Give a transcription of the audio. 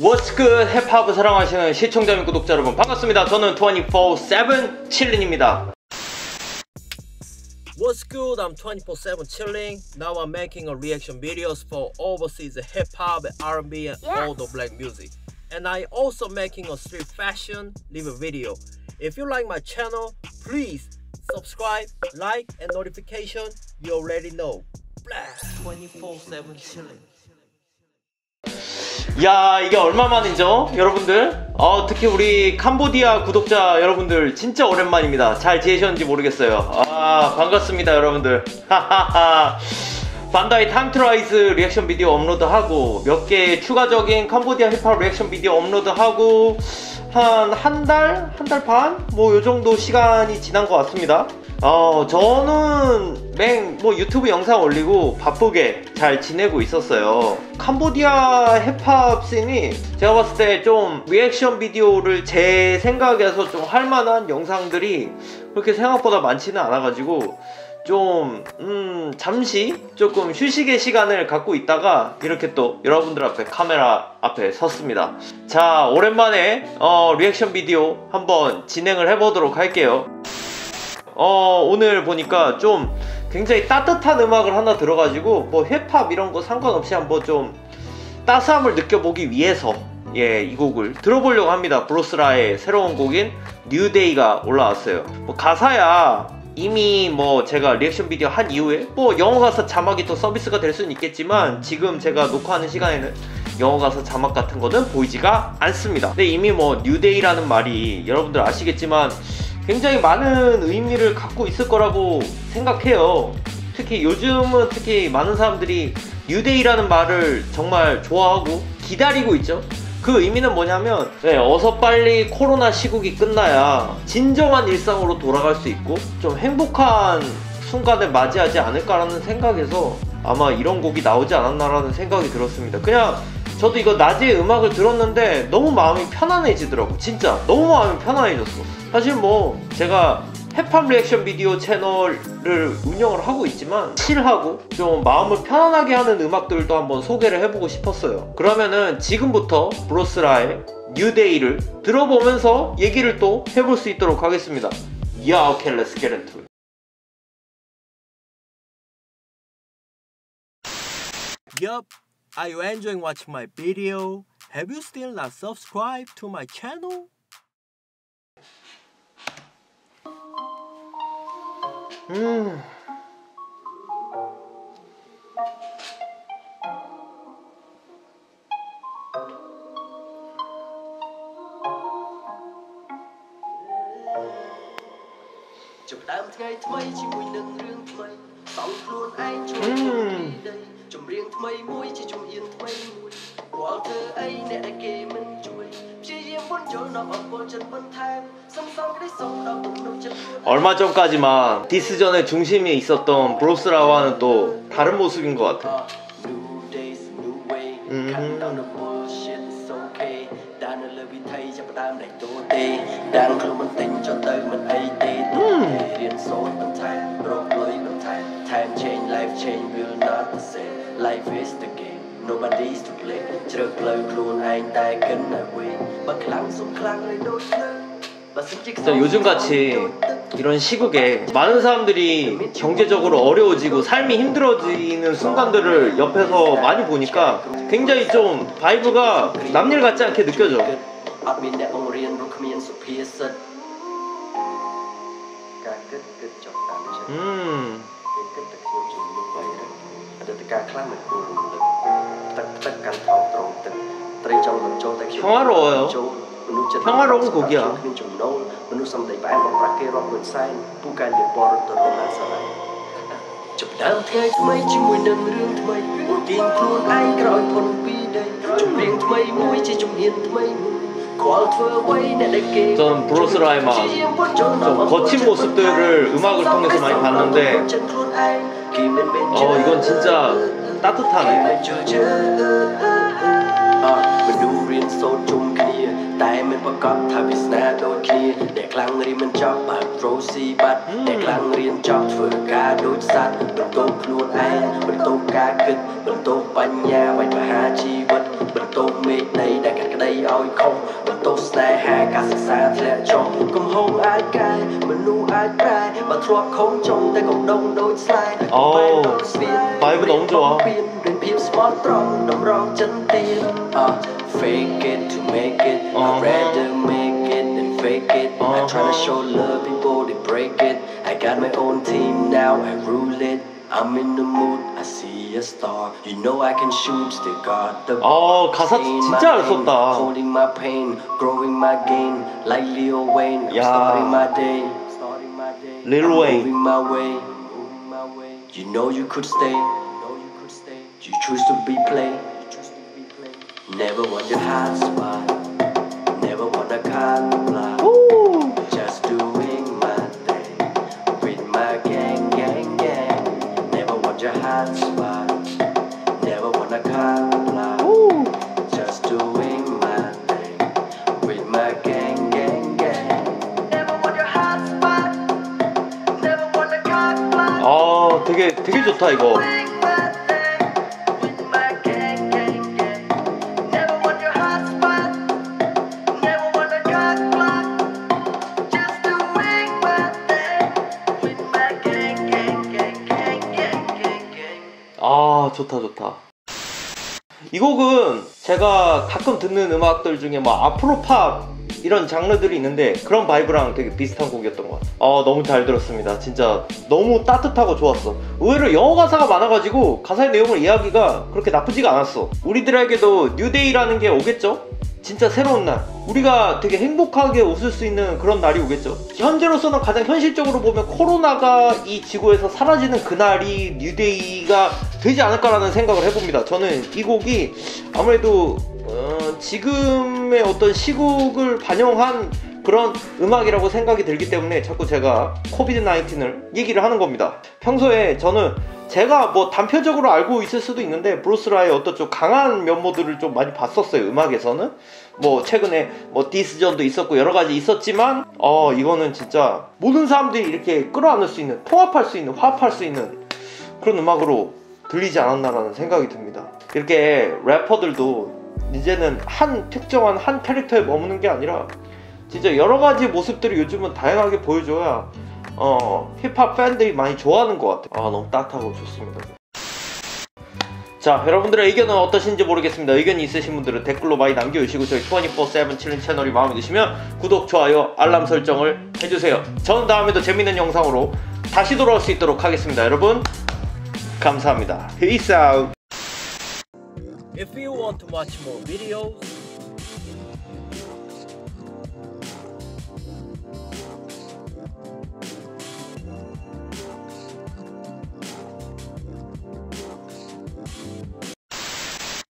What's good? 힙합을 사랑하시는 시청자 및 구독자 여러분 반갑습니다. 저는 24/7 칠링입니다. What's good? I'm 24/7 Chilling. Now I'm making a reaction videos for overseas hip-hop, R&B, and all the black music. And I also making a street fashion review video. If you like my channel, please subscribe, like, and notification. You already know. Blast 24/7 Chilling. 야, 이게 얼마만이죠, 여러분들? 특히 우리 캄보디아 구독자 여러분들 진짜 오랜만입니다. 잘 지내셨는지 모르겠어요. 반갑습니다, 여러분들. 하하하. 반다이 탐트라이즈 리액션 비디오 업로드하고 몇 개 추가적인 캄보디아 힙합 리액션 비디오 업로드하고 한 달 반? 뭐 요 정도 시간이 지난 것 같습니다. 저는 뭐 유튜브 영상 올리고 바쁘게 잘 지내고 있었어요. 캄보디아 힙합 씬이 제가 봤을 때 좀 리액션 비디오를 제 생각에서 좀 할만한 영상들이 그렇게 생각보다 많지는 않아가지고 좀 잠시 조금 휴식의 시간을 갖고 있다가 이렇게 또 여러분들 앞에 카메라 앞에 섰습니다. 자, 오랜만에 리액션 비디오 한번 진행을 해보도록 할게요. 오늘 보니까 좀 굉장히 따뜻한 음악을 하나 들어가지고 뭐 힙합 이런 거 상관없이 한번 좀 따스함을 느껴보기 위해서 이 곡을 들어보려고 합니다. 브로스라의 새로운 곡인 뉴데이가 올라왔어요. 뭐 가사야 이미 뭐 제가 리액션 비디오 한 이후에 뭐 영어 가사 자막이 또 서비스가 될 수는 있겠지만 지금 제가 녹화하는 시간에는 영어 가사 자막 같은 거는 보이지가 않습니다. 근데 이미 뭐 뉴데이라는 말이 여러분들 아시겠지만 굉장히 많은 의미를 갖고 있을 거라고 생각해요. 특히 요즘은 특히 많은 사람들이 뉴데이라는 말을 정말 좋아하고 기다리고 있죠. 그 의미는 뭐냐면 어서 빨리 코로나 시국이 끝나야 진정한 일상으로 돌아갈 수 있고 좀 행복한 순간을 맞이하지 않을까라는 생각에서 아마 이런 곡이 나오지 않았나라는 생각이 들었습니다. 그냥 저도 이거 낮에 음악을 들었는데 너무 마음이 편안해지더라고. 진짜 너무 마음이 편안해졌어. 사실 뭐 제가 힙합 리액션 비디오 채널을 운영을 하고 있지만 칠하고 좀 마음을 편안하게 하는 음악들도 한번 소개를 해보고 싶었어요. 그러면은 지금부터 브로스라의 뉴데이를 들어보면서 얘기를 또 해볼 수 있도록 하겠습니다. Yeah, okay, let's get into it. Yup. Are you enjoying watching my video? Have you still not subscribed to my channel? 얼마 전까지만 디스전의 중심에 있었던 브로스라와는 또 다른 모습인 것 같아. Time change, life change will not the same. Life is the game, nobody's to play. Trượt lời luôn anh ta cần là quên. Bất kháng sống kháng lại đôi lứa. 요즘같이 이런 시국에 많은 사람들이 경제적으로 어려워지고 삶이 힘들어지는 순간들을 옆에서 많이 보니까 굉장히 좀 바이브가 남일 같지 않게 느껴져. 평화로워요. 평화로운 곡이야. 전 브로스라의 막 좀 거친 모습들을 음악을 통해서 많이 봤는데 이건 진짜 따뜻하네. tay ơi không, mà tôi sẽ hạ cả xa thế chồng cũng không ai cay, mình luôn ai cay, mà thoát không trong tay cộng đồng đối sai. Oh, tới với đúng chưa? Fake it to make it, I'd rather make it than fake it. I try to show love, people they break it. I got my own team now, I rule it. I'm in the mood, I see a star. You know I can shoot, still got the ball. 가사 진짜 잘 썼다. Holding my pain, growing my gain, like Lil Wayne. I'm starting my day, Lil Wayne. Moving my way, you know you could stay. You choose to be played. Never want your hot spot, never want a cotton block. Ooh. Just doing my thing with my gang. Never want your hot spot, never want a cotton block. Ooh. Just doing my thing with my gang. Never want your hot spot, never want a cotton block. 아, 되게 좋다 이거. 좋다. 이 곡은 제가 가끔 듣는 음악들 중에 뭐 아프로팝 이런 장르들이 있는데 그런 바이브랑 되게 비슷한 곡이었던 것 같아요. 너무 잘 들었습니다. 진짜 너무 따뜻하고 좋았어. 의외로 영어 가사가 많아가지고 가사의 내용을 이해하기가 그렇게 나쁘지가 않았어. 우리들에게도 뉴데이라는 게 오겠죠? 진짜 새로운 날, 우리가 되게 행복하게 웃을 수 있는 그런 날이 오겠죠. 현재로서는 가장 현실적으로 보면 코로나가 이 지구에서 사라지는 그날이 뉴데이가 되지 않을까라는 생각을 해봅니다. 저는 이 곡이 아무래도 지금의 어떤 시국을 반영한 그런 음악이라고 생각이 들기 때문에 자꾸 제가 코비드-19을 얘기를 하는 겁니다. 평소에 저는 제가 뭐 단편적으로 알고 있을 수도 있는데 브루스라의 어떤 좀 강한 면모들을 좀 많이 봤었어요. 음악에서는 뭐 최근에 뭐 디스전도 있었고 여러 가지 있었지만 이거는 진짜 모든 사람들이 이렇게 끌어안을 수 있는, 통합할 수 있는, 화합할 수 있는 그런 음악으로 들리지 않았나라는 생각이 듭니다. 이렇게 래퍼들도 이제는 한 특정한 한 캐릭터에 머무는 게 아니라 진짜 여러 가지 모습들을 요즘은 다양하게 보여줘야 힙합 팬들이 많이 좋아하는 것 같아요. 너무 따뜻하고 좋습니다. 자, 여러분들의 의견은 어떠신지 모르겠습니다. 의견이 있으신 분들은 댓글로 많이 남겨주시고 저희 24/7 칠링 채널이 마음에 드시면 구독, 좋아요, 알람 설정을 해주세요. 저는 다음에도 재밌는 영상으로 다시 돌아올 수 있도록 하겠습니다. 여러분 감사합니다. Peace out. If you want to watch more videos